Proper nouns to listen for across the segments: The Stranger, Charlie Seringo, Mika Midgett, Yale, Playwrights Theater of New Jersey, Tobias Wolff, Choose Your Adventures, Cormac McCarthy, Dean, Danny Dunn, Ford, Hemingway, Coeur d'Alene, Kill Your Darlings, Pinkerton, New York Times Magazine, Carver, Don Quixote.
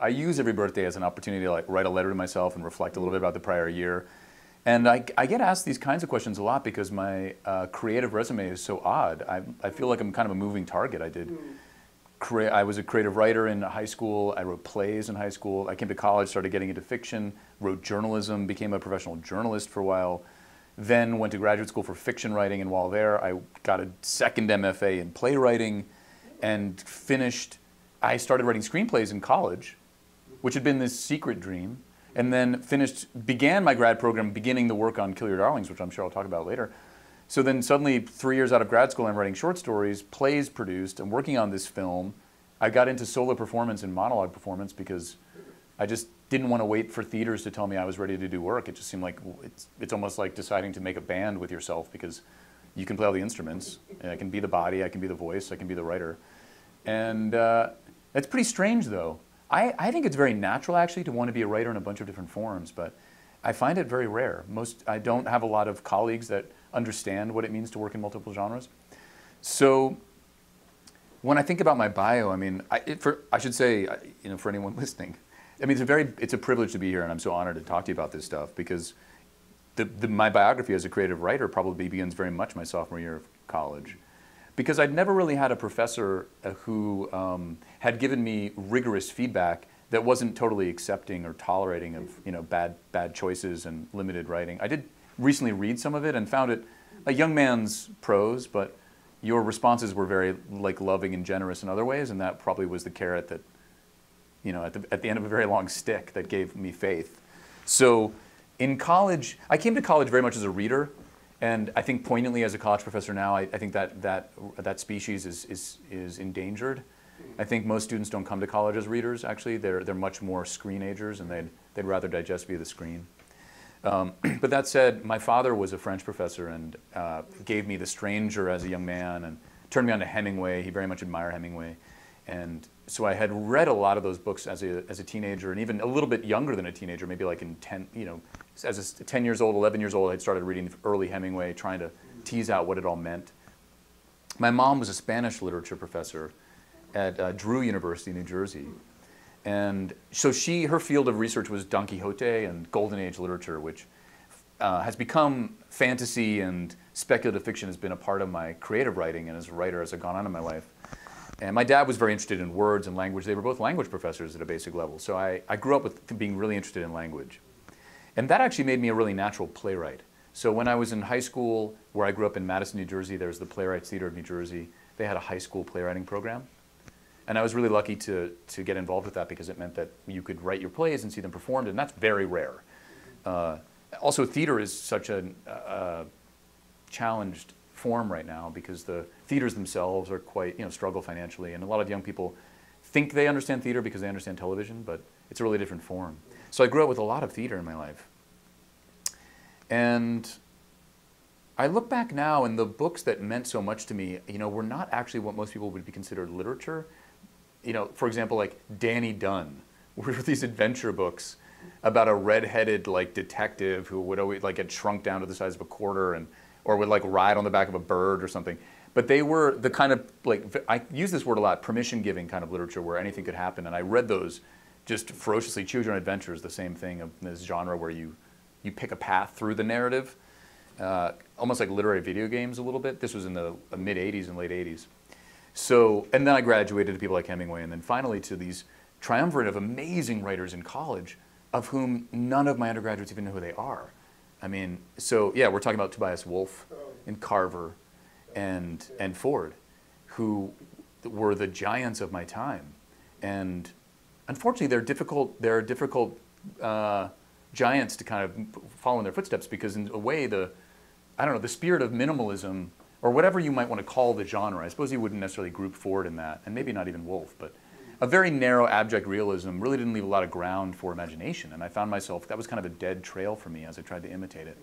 I use every birthday as an opportunity to write a letter to myself and reflect a little bit about the prior year. And I get asked these kinds of questions a lot because my creative resume is so odd. I feel like I'm kind of a moving target. I was a creative writer in high school. I wrote plays in high school. I came to college, started getting into fiction, wrote journalism, became a professional journalist for a while, then went to graduate school for fiction writing. And while there, I got a second MFA in playwriting and finished. I started writing screenplays in college, which had been this secret dream, and then began my grad program, beginning the work on Kill Your Darlings, which I'm sure I'll talk about later. So then suddenly, 3 years out of grad school, I'm writing short stories, plays produced, I'm working on this film. I got into solo performance and monologue performance because I just didn't want to wait for theaters to tell me I was ready to do work. It just seemed like it's almost like deciding to make a band with yourself because you can play all the instruments. I can be the body, I can be the voice, I can be the writer. And that's pretty strange, though. I think it's very natural, actually, to want to be a writer in a bunch of different forms, but I find it very rare. I don't have a lot of colleagues that understand what it means to work in multiple genres. So when I think about my bio, I mean, I should say, for anyone listening, I mean, it's a privilege to be here, and I'm so honored to talk to you about this stuff, because my biography as a creative writer probably begins very much my sophomore year of college. Because I'd never really had a professor who had given me rigorous feedback that wasn't totally accepting or tolerating of bad choices and limited writing. I did recently read some of it and found it a young man's prose, but your responses were very loving and generous in other ways, and that probably was the carrot that, at the end of a very long stick that gave me faith. So in college, I came to college very much as a reader. And I think poignantly as a college professor now, I think that species is endangered. I think most students don't come to college as readers, actually. They're much more screenagers, and they'd rather digest via the screen. But that said, my father was a French professor and gave me The Stranger as a young man and turned me on to Hemingway. He very much admired Hemingway. And so I had read a lot of those books as a teenager, and even a little bit younger than a teenager, maybe like in 10, as a 10 years old, 11 years old, I'd started reading early Hemingway, trying to tease out what it all meant. My mom was a Spanish literature professor at Drew University in New Jersey. And so her field of research was Don Quixote and Golden Age literature, which has become fantasy, and speculative fiction has been a part of my creative writing and as a writer as I've gone on in my life. And my dad was very interested in words and language. They were both language professors at a basic level. So I grew up with being really interested in language. And that actually made me a really natural playwright. So when I was in high school, where I grew up in Madison, New Jersey, there was the Playwrights Theater of New Jersey. They had a high school playwriting program. And I was really lucky to get involved with that because it meant that you could write your plays and see them performed, and that's very rare. Also, theater is such a challenged form right now because the theaters themselves are quite, struggle financially. And a lot of young people think they understand theater because they understand television, but it's a really different form. So I grew up with a lot of theater in my life. And I look back now, and the books that meant so much to me, were not actually what most people would be considered literature. For example, like Danny Dunn, were these adventure books about a redheaded detective who would always get shrunk down to the size of a quarter, and or would ride on the back of a bird or something. But they were the kind of, I use this word a lot, permission-giving kind of literature where anything could happen. And I read those just ferociously. Choose Your Adventures, the same thing of this genre where you pick a path through the narrative, almost like literary video games a little bit. This was in the mid-'80s and late '80s. So, and then I graduated to people like Hemingway, and then finally to these triumvirate of amazing writers in college of whom none of my undergraduates even know who they are. I mean, so yeah, we're talking about Tobias Wolff and Carver and Ford, who were the giants of my time. And unfortunately, they're difficult giants to kind of follow in their footsteps, because in a way, the spirit of minimalism, or whatever you might want to call the genre, I suppose you wouldn't necessarily group Ford in that, and maybe not even Wolff, but a very narrow abject realism really didn't leave a lot of ground for imagination. And I found myself, that was kind of a dead trail for me as I tried to imitate it.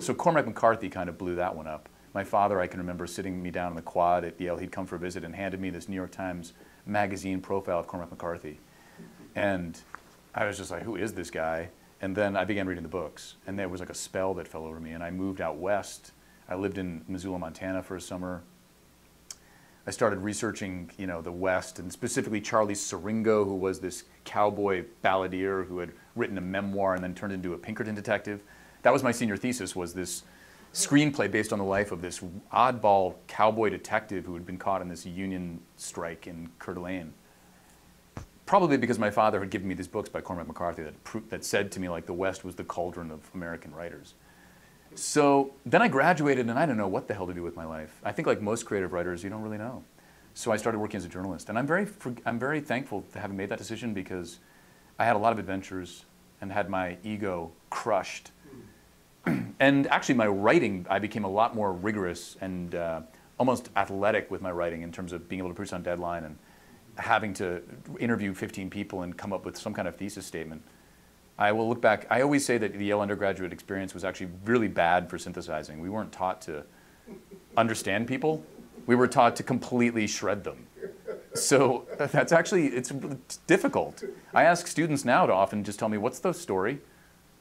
So Cormac McCarthy kind of blew that one up. My father, I can remember sitting me down in the quad at Yale. He'd come for a visit and handed me this New York Times magazine profile of Cormac McCarthy. And I was just like, who is this guy? And then I began reading the books. And there was like a spell that fell over me. And I moved out west. I lived in Missoula, Montana for a summer. I started researching, you know, the West, and specifically Charlie Seringo, who was this cowboy balladeer who had written a memoir and then turned into a Pinkerton detective. That was my senior thesis, was this screenplay based on the life of this oddball cowboy detective who had been caught in this union strike in Coeur d'Alene. Probably because my father had given me these books by Cormac McCarthy that said to me, like, the West was the cauldron of American writers. So then I graduated, and I didn't know what the hell to do with my life. I think, like most creative writers, you don't really know. So I started working as a journalist, and I'm very thankful to having made that decision, because I had a lot of adventures and had my ego crushed. And actually, my writing, I became a lot more rigorous and almost athletic with my writing in terms of being able to produce on deadline and having to interview 15 people and come up with some kind of thesis statement. I will look back. I always say that the Yale undergraduate experience was actually really bad for synthesizing. We weren't taught to understand people. We were taught to completely shred them. So that's actually, it's difficult. I ask students now to often just tell me, what's the story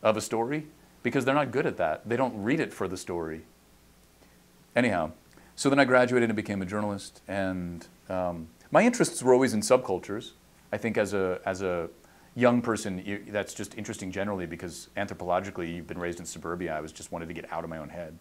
of a story? Because they're not good at that. They don't read it for the story. Anyhow, so then I graduated and became a journalist. And my interests were always in subcultures. I think as a young person, that's just interesting generally, because anthropologically, you've been raised in suburbia. I just wanted to get out of my own head.